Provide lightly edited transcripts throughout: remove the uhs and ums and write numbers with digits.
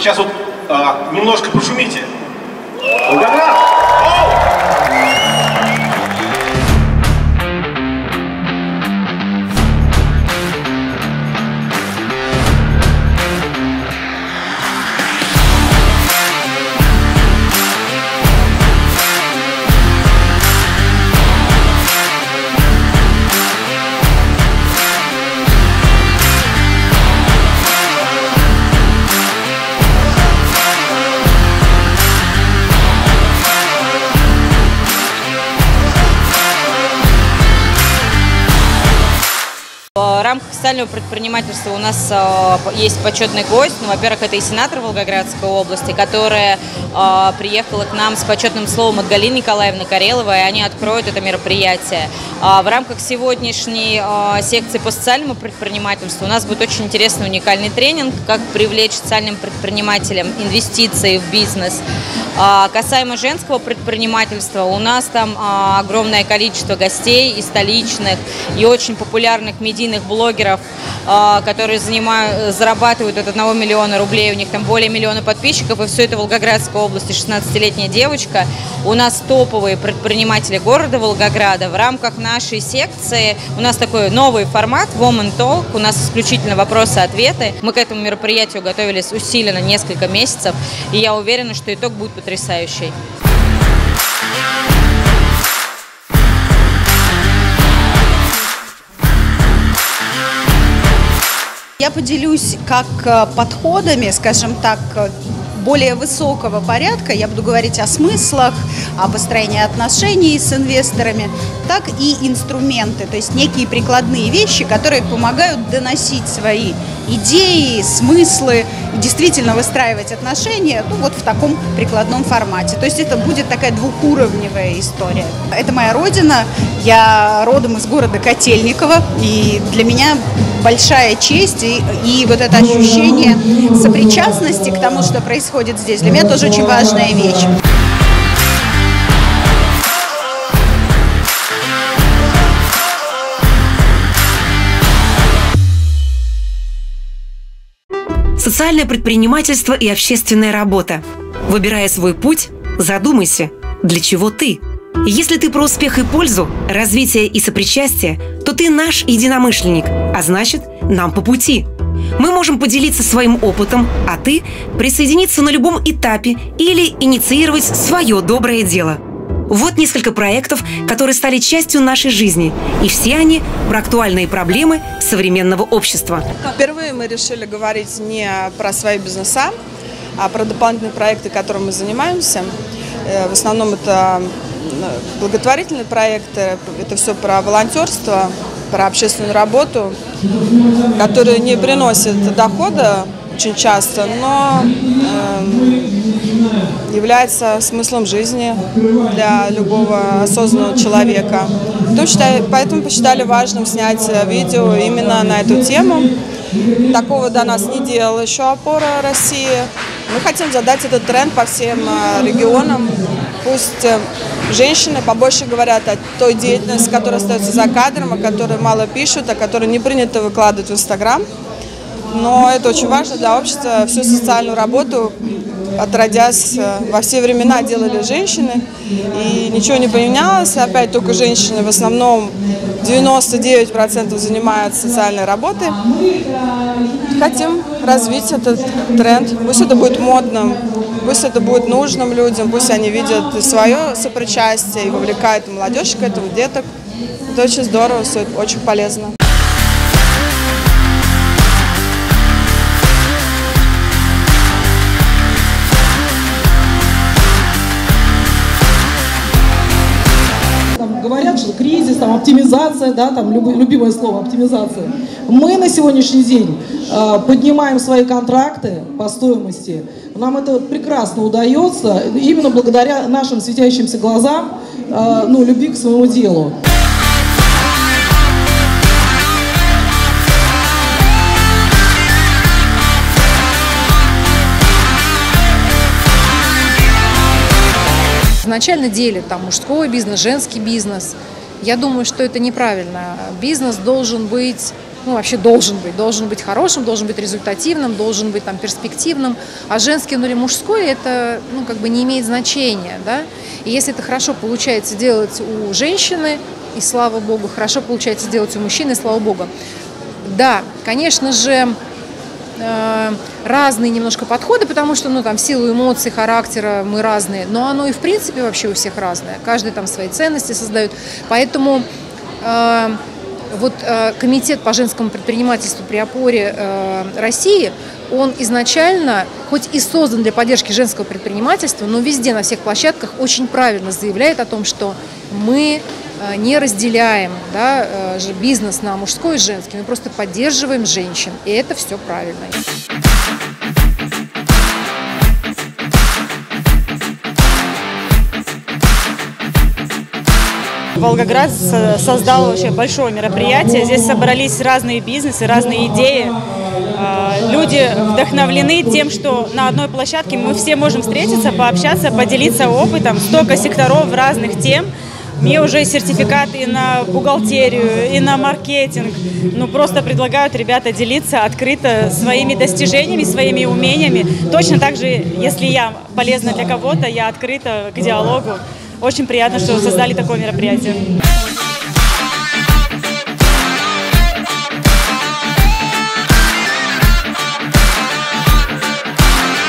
Сейчас вот немножко пошумите. Ура! В рамках социального предпринимательства у нас есть почетный гость. Ну, во-первых, это и сенатор Волгоградской области, которая приехала к нам с почетным словом от Галины Николаевны Кареловой, и они откроют это мероприятие. В рамках сегодняшней секции по социальному предпринимательству у нас будет очень интересный уникальный тренинг, как привлечь социальным предпринимателям инвестиции в бизнес. Касаемо женского предпринимательства, у нас там огромное количество гостей и столичных, и очень популярных медийных блогеров, которые зарабатывают от 1 миллиона рублей, у них там более миллиона подписчиков, и все это в Волгоградской области, 16-летняя девочка. У нас топовые предприниматели города Волгограда. В рамках нашей секции у нас такой новый формат Woman Talk, у нас исключительно вопросы-ответы. Мы к этому мероприятию готовились усиленно несколько месяцев, и я уверена, что итог будет потрясающий. Я поделюсь как подходами, скажем так, более высокого порядка, я буду говорить о смыслах, о построении отношений с инвесторами, так и инструменты, то есть некие прикладные вещи, которые помогают доносить свои идеи, смыслы, и действительно выстраивать отношения, ну, вот в таком прикладном формате. То есть это будет такая двухуровневая история. Это моя родина, я родом из города Котельникова, и для меня большая честь и вот это ощущение сопричастности к тому, что происходит здесь, для меня тоже очень важная вещь. Социальное предпринимательство и общественная работа. Выбирая свой путь, задумайся, для чего ты. Если ты про успех и пользу, развитие и сопричастие, то ты наш единомышленник, а значит, нам по пути. Мы можем поделиться своим опытом, а ты присоединиться на любом этапе или инициировать свое доброе дело. Вот несколько проектов, которые стали частью нашей жизни, и все они про актуальные проблемы современного общества. Впервые мы решили говорить не про свои бизнеса, а про дополнительные проекты, которыми мы занимаемся. В основном это благотворительные проекты, это все про волонтерство, про общественную работу, которая не приносит дохода очень часто, но является смыслом жизни для любого осознанного человека. Поэтому посчитали важным снять видео именно на эту тему. Такого до нас не делала еще «Опора России». Мы хотим задать этот тренд по всем регионам. Пусть женщины побольше говорят о той деятельности, которая остается за кадром, о которой мало пишут, о которой не принято выкладывать в Инстаграм. Но это очень важно для общества. Всю социальную работу, отродясь, во все времена делали женщины. И ничего не поменялось. Опять только женщины, в основном 99% занимаются социальной работой. Хотим развить этот тренд. Пусть это будет модным, пусть это будет нужным людям, пусть они видят свое сопричастие и вовлекают молодежь к этому, деток. Это очень здорово, все это очень полезно. Говорят, что кризис, там, оптимизация, да, там, любимое слово оптимизация. Мы на сегодняшний день поднимаем свои контракты по стоимости. Нам это прекрасно удается именно благодаря нашим светящимся глазам, ну, любви к своему делу. Изначально делят там мужской бизнес, женский бизнес. Я думаю, что это неправильно. Бизнес должен быть ну, вообще должен быть хорошим, должен быть результативным, должен быть там перспективным, а женский, ну, или мужской, это, ну, как бы не имеет значения, да, и если это хорошо получается делать у женщины, и слава богу, хорошо получается делать у мужчины, и слава богу. Да, конечно же, разные немножко подходы, потому что, ну, там, в силу эмоций, характера мы разные, но оно и в принципе вообще у всех разное, каждый там свои ценности создает, поэтому вот комитет по женскому предпринимательству при Опоре России, он изначально, хоть и создан для поддержки женского предпринимательства, но везде, на всех площадках очень правильно заявляет о том, что мы не разделяем, да, бизнес на мужской и женский, мы просто поддерживаем женщин, и это все правильно. Волгоград создал вообще большое мероприятие. Здесь собрались разные бизнесы, разные идеи. Люди вдохновлены тем, что на одной площадке мы все можем встретиться, пообщаться, поделиться опытом. Столько секторов разных тем. Мне уже сертификат и на бухгалтерию, и на маркетинг. Ну, просто предлагают ребята делиться открыто своими достижениями, своими умениями. Точно так же, если я полезна для кого-то, я открыта к диалогу. Очень приятно, что создали такое мероприятие.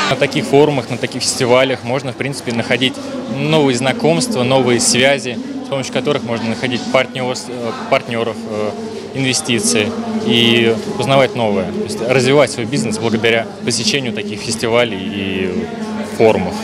На таких форумах, на таких фестивалях можно, в принципе, находить новые знакомства, новые связи, с помощью которых можно находить партнеров, инвестиции и узнавать новое. То есть развивать свой бизнес благодаря посещению таких фестивалей и форумов.